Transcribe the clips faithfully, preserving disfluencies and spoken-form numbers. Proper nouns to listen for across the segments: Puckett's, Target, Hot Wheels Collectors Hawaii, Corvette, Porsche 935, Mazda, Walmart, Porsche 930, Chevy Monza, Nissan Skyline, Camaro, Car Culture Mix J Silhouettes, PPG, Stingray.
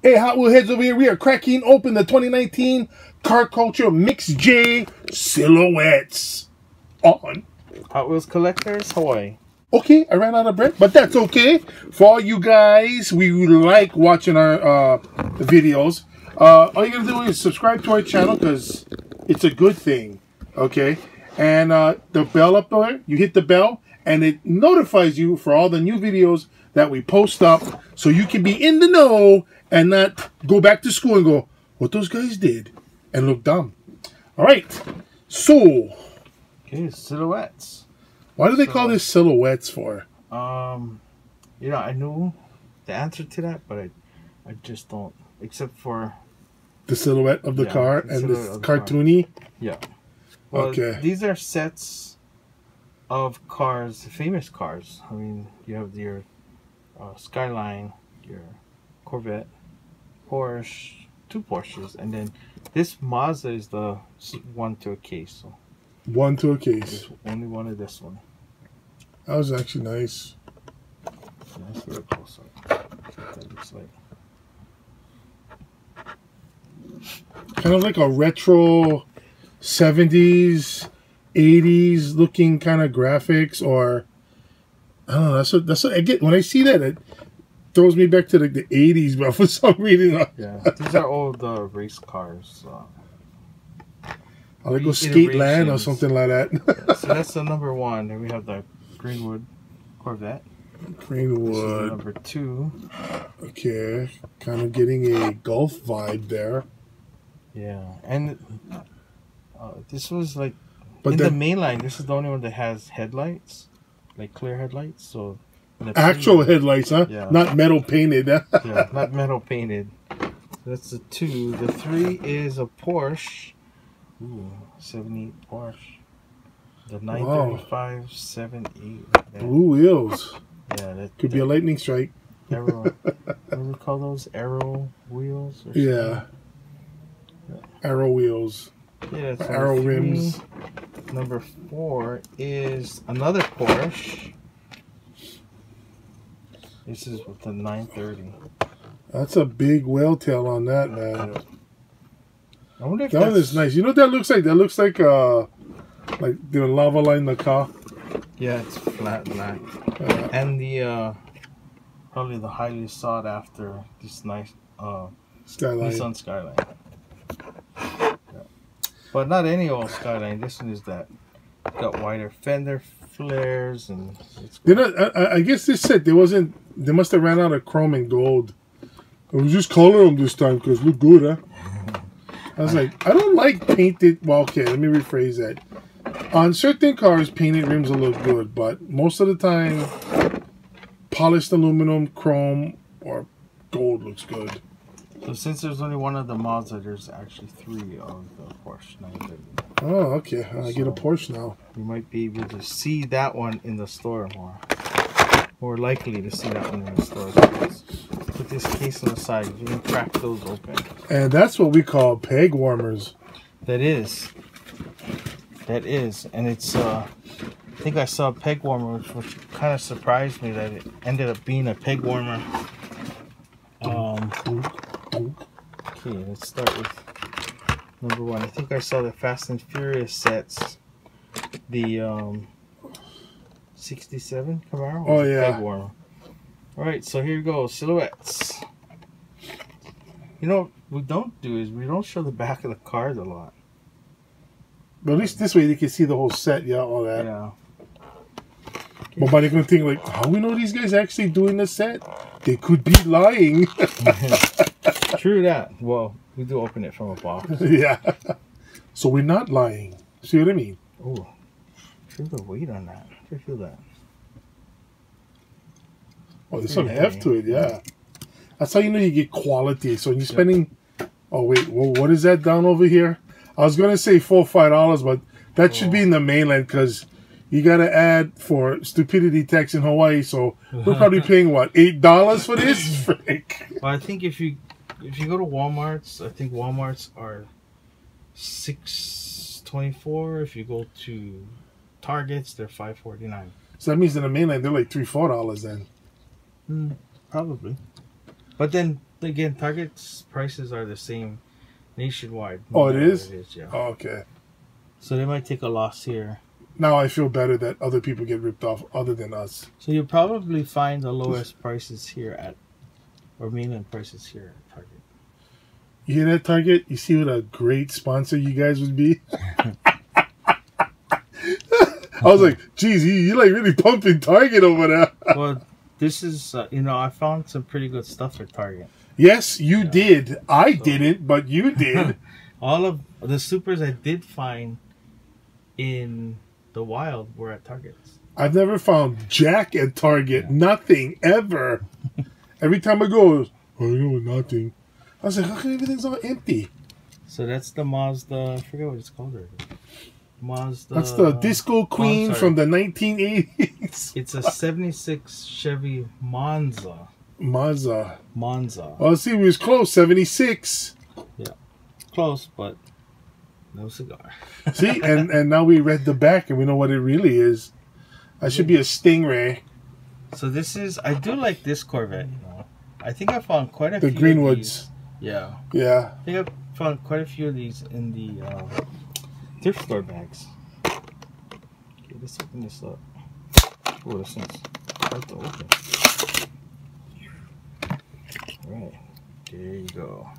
Hey, Hot Wheel Heads over here. We are cracking open the twenty nineteen Car Culture Mix J Silhouettes on Hot Wheels Collectors Hawaii. Okay, I ran out of breath, but that's okay. For all you guys, we like watching our uh, videos. Uh, all you gotta do is subscribe to our channel because it's a good thing, okay? And uh, the bell up there, you hit the bell and it notifies you for all the new videos that we post up so you can be in the know and not go back to school and go, what those guys did, and look dumb. All right, so. Okay, silhouettes. Why do they call this silhouettes for? Um, you know, I know the answer to that, but I, I just don't, except for. The silhouette of the yeah, car the and this cartoony? Car. Yeah. Well, okay. These are sets of cars, famous cars. I mean, you have your uh, Skyline, your Corvette, Porsche, two Porsches, and then this Mazda is the one to a case. So one to a case. There's only one of this one. That was actually nice. Nice little close up. That looks like kind of like a retro seventies, eighties looking kind of graphics, or I don't know. That's what, that's what I get when I see that. It, throws me back to like the eighties, but for some reason. Yeah, these are all the race cars. Uh, I like go Skate Land or something like that. Yeah, so that's the number one. Then we have the Greenwood Corvette. Greenwood. Number two. Okay, kind of getting a golf vibe there. Yeah, and uh, this was like but in the, the main line. This is the only one that has headlights, like clear headlights. So. Actual headlights, huh? Yeah. Not metal painted. Yeah, not metal painted. That's the two. The three is a Porsche. Ooh, seven eight Porsche. The nine thirty-five, wow. seven eight. Yeah. Blue wheels. Yeah, that could that, be a lightning strike. Arrow. What do we call those? Arrow wheels? Or yeah. yeah. Arrow wheels. Yeah, that's arrow three. Rims. Number four is another Porsche. This is with the nine thirty. That's a big whale tail on that, man. I wonder if that that's... one is nice. You know what that looks like? That looks like uh, like the lava line in the car. Yeah, it's flat black. Uh, and the uh, probably the highly sought after this nice uh, Skyline. Nissan Skyline. Yeah. But not any old Skyline. This one is that got wider fender flares and. It's cool. They're not, I, I guess this set there wasn't. They must have ran out of chrome and gold. We just color them this time because look good, huh? I was like, I don't like painted. Well, okay, let me rephrase that. On certain cars, painted rims will look good, but most of the time, polished aluminum, chrome, or gold looks good. So since there's only one of the Mazda, there's actually three of the Porsche nine thirty. Oh, okay. I so get a Porsche now. You might be able to see that one in the store more. More likely to see that one in the store. Put this case on the side. You can crack those open. And that's what we call peg warmers. That is. That is. And it's, uh, I think I saw a peg warmer, which, which kind of surprised me that it ended up being a peg warmer. Um, okay, let's start with... Number one, I think I saw the Fast and Furious sets, the um, sixty-seven Camaro. Oh yeah. All right, so here you go, silhouettes. You know, what we don't do is we don't show the back of the cars a lot. But at least this way, they can see the whole set, yeah, all that. Yeah. Okay. But they're gonna think like, how we know these guys are actually doing the set? They could be lying. True that. Well. We do open it from a box. Yeah. So we're not lying. See what I mean? Oh, feel the weight on that. I feel that. Oh, there's some heft to it, yeah. That's how you know you get quality. So you're spending... Yep. Oh, wait. Well, what is that down over here? I was going to say four or five dollars, but that oh. should be in the mainland because you got to add for stupidity tax in Hawaii. So we're probably paying, what, eight dollars for this? Frick. Well, I think if you... If you go to Walmart's, I think Walmart's are six twenty-four. If you go to Target's, they're five forty-nine. So that means in the mainland, they're like three, four dollars then. Mm, probably. But then again, Puckett's prices are the same nationwide. No oh, it is? It is, yeah. Oh, okay. So they might take a loss here. Now I feel better that other people get ripped off other than us. So you'll probably find the lowest prices here at, or mainland prices here at Target. You hear that, Target? You see what a great sponsor you guys would be? I was like, geez, you, you like really pumping Target over there. Well, this is, uh, you know, I found some pretty good stuff at Target. Yes, you yeah. did. I so, didn't, but you did. All of the supers I did find in the wild were at Targets. I've never found jack at Target. Yeah. Nothing, ever. Every time I go, oh, you know, nothing. I was like, how come everything's all empty? So that's the Mazda, I forget what it's called already. Mazda. That's the Disco Queen oh, from the nineteen eighties. It's a seventy-six Chevy Monza. Monza. Monza. Well, see, we was close. seventy-six. Yeah. Close, but no cigar. See, and, and now we read the back and we know what it really is. That should be a Stingray. So this is, I do like this Corvette. You know? I think I found quite a the few Greenwoods. Of these. Yeah. Yeah. I think I found quite a few of these in the... Uh, thrift store bags. Okay, let's open this up. Oh, this one's hard to open. Alright, there you go.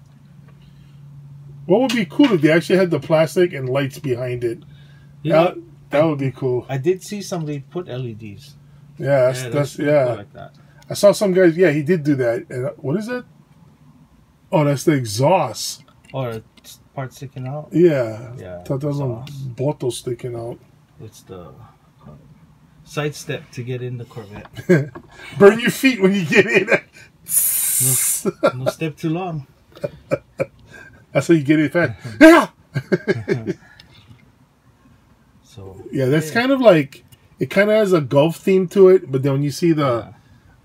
What would be cool if they actually had the plastic and lights behind it? Yeah, that, that would be cool. I did see somebody put L E Ds. Yeah, that's, yeah. That's, that's yeah. Cool like that. I saw some guys, yeah, he did do that. And what is that? Oh, that's the exhaust. Or part sticking out. Yeah, yeah. That doesn't bottle sticking out. It's the uh, side step to get in the Corvette. Burn your feet when you get in. no, no step too long. That's how you get it fast. Yeah. So yeah, that's yeah. kind of like it. Kind of has a golf theme to it, but then when you see the yeah.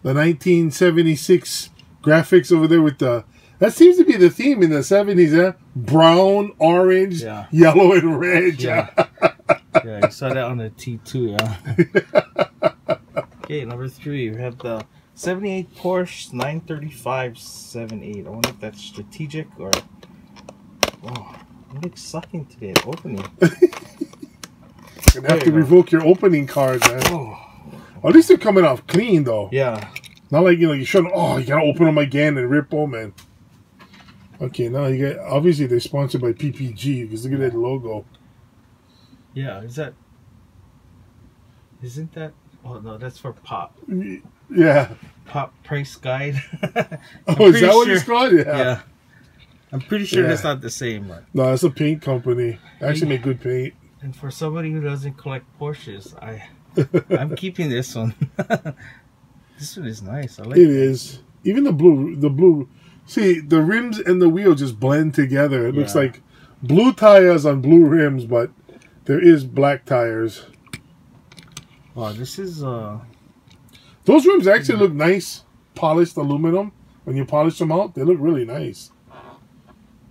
the nineteen seventy-six graphics over there with the. That seems to be the theme in the seventies, huh? Brown, orange, yeah. yellow, and red. Yeah. Yeah, I saw that on the T two, yeah. Okay, number three, we have the seventy-eight Porsche nine thirty-five seventy-eight. I wonder if that's strategic or... Oh, I'm like sucking today at opening. You're going to have to go. Revoke your opening card, man. Oh. At least they're coming off clean, though. Yeah. Not like, you know, you shouldn't... Oh, you got to open them again and rip them, and... Okay, now you got obviously they're sponsored by P P G because look at that logo. Yeah, is that? Isn't that? Oh no, that's for Pop. Yeah. Pop Price Guide. Oh, is that sure, what it's called? Yeah. Yeah. I'm pretty sure yeah. that's not the same. But... No, it's a paint company. They actually make good paint. And for somebody who doesn't collect Porsches, I I'm keeping this one. This one is nice. I like it. It is. Even the blue, the blue. See, the rims and the wheel just blend together. It yeah. looks like blue tires on blue rims, but there is black tires. Wow, this is... Uh, Those rims actually yeah. look nice. Polished aluminum. When you polish them out, they look really nice.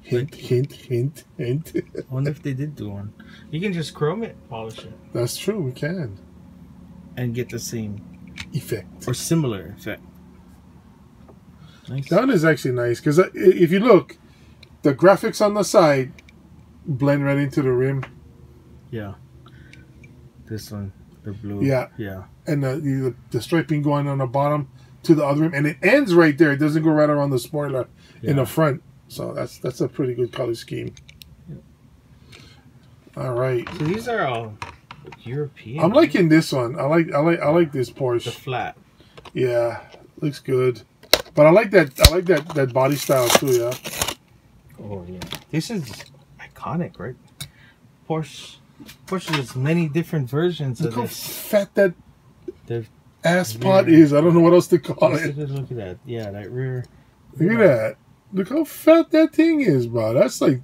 Hint, hint, hint, hint. I wonder if they did do one. You can just chrome it, polish it. That's true, we can. And get the same... effect. Or similar effect. Nice. That is actually nice because if you look, the graphics on the side blend right into the rim. Yeah. This one, the blue. Yeah. Yeah. And the, the, the striping going on the bottom to the other rim, and it ends right there. It doesn't go right around the spoiler yeah. in the front. So that's that's a pretty good color scheme. Yeah. All right. So these are all European. I'm liking this one. I like I like I like this Porsche. The flat. Yeah, looks good. But I like that. I like that that body style too. Yeah. Oh yeah. This is iconic, right? Porsche. Porsche has many different versions look of how this. Fat that the ass pot is. I don't know what else to call look it. At, look at that. Yeah, that rear. Look at that. Look how fat that thing is, bro. That's like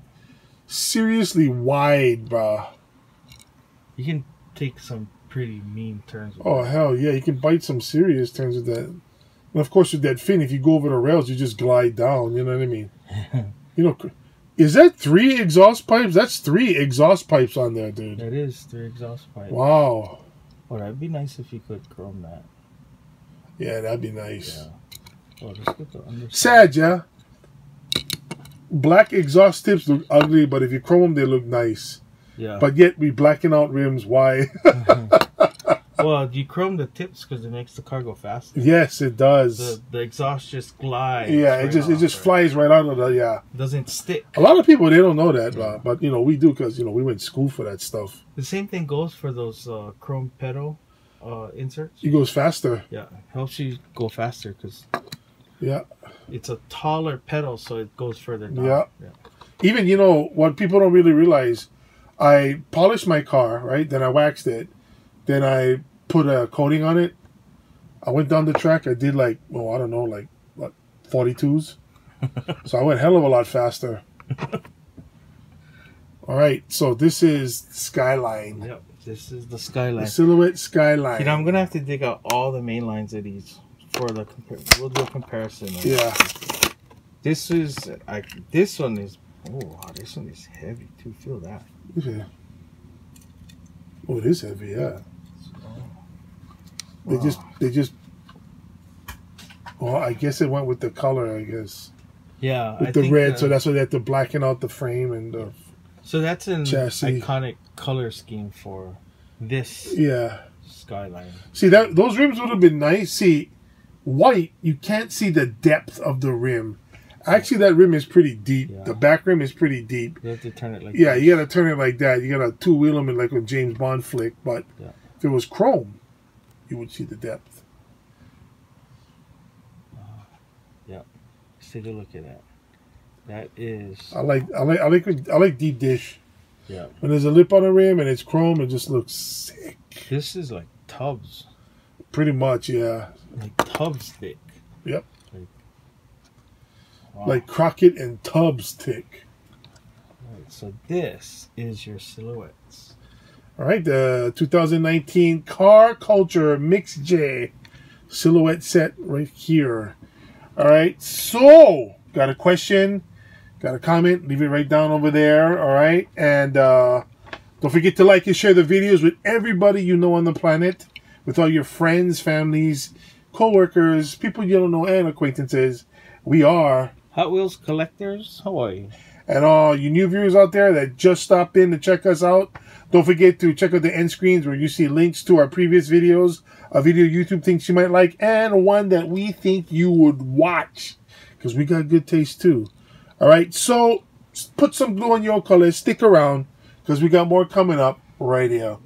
seriously wide, bro. You can take some pretty mean turns. With oh that. Hell yeah! You can bite some serious turns with that. And of course, with that fin, if you go over the rails, you just glide down. You know what I mean? You know, is that three exhaust pipes? That's three exhaust pipes on there, dude. That is three exhaust pipes. Wow. Oh, that'd be nice if you could chrome that. Yeah, that'd be nice. Yeah. Oh, let's get the underside. Sad, yeah. black exhaust tips look ugly, but if you chrome them, they look nice. Yeah. But yet we blacken out rims. Why? Well, you chrome the tips because it makes the car go faster. Yes, it does. The, the exhaust just glides. Yeah, right it just off, it just right? flies right out of the yeah. Doesn't stick. A lot of people, they don't know that, yeah. uh, but you know we do because you know we went to school for that stuff. The same thing goes for those uh, chrome pedal uh, inserts. It goes faster. Yeah, helps you go faster because yeah, it's a taller pedal, so it goes further down. Yeah. yeah. Even you know what people don't really realize, I polished my car right, then I waxed it, then I put a coating on it. I went down the track. I did like, oh, I don't know, like what, forty-twos. So I went hell of a lot faster. All right. So this is Skyline. Yep. This is the Skyline. The Silhouette Skyline. You know, I'm gonna have to dig out all the main lines of these for the compar we'll do a comparison. Yeah. This is I. This one is. Oh, wow, this one is heavy too. Feel that. Yeah. Oh, it is heavy. Yeah. They just, they just, well, I guess it went with the color, I guess. Yeah. With I the think red, that, so that's why they had to blacken out the frame and the So that's an chassis. Iconic color scheme for this yeah. Skyline. See, that those rims would have been nice. See, white, you can't see the depth of the rim. Actually, that rim is pretty deep. Yeah. The back rim is pretty deep. You have to turn it like yeah, that. Yeah, you got to turn it like that. You got to two-wheel them in like a James Bond flick, but yeah. if it was chrome, you would see the depth. Uh, yeah, let's take a look at that. That is. I like I like I like I like deep dish. Yeah. When there's a lip on the rim and it's chrome, it just looks sick. This is like tubs. Pretty much, yeah. Like tubs thick. Yep. Like, wow. Like Crockett and Tubbs thick. All right, so this is your Silhouettes. All right, the two thousand nineteen Car Culture Mix J Silhouette set right here. All right, so got a question, got a comment, leave it right down over there, all right? And uh, don't forget to like and share the videos with everybody you know on the planet, with all your friends, families, co-workers, people you don't know, and acquaintances. We are Hot Wheels Collectors Hawaii. And all you new viewers out there that just stopped in to check us out, don't forget to check out the end screens where you see links to our previous videos, a video YouTube thinks you might like, and one that we think you would watch, because we got good taste too. All right, so put some glue on your colors, stick around, because we got more coming up right here.